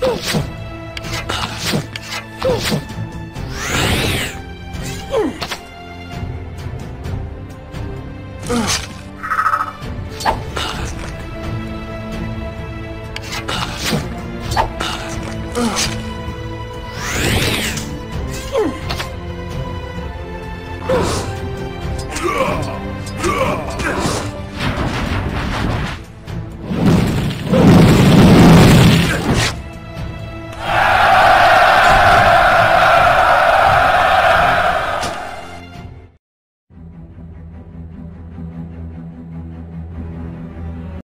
Ugh.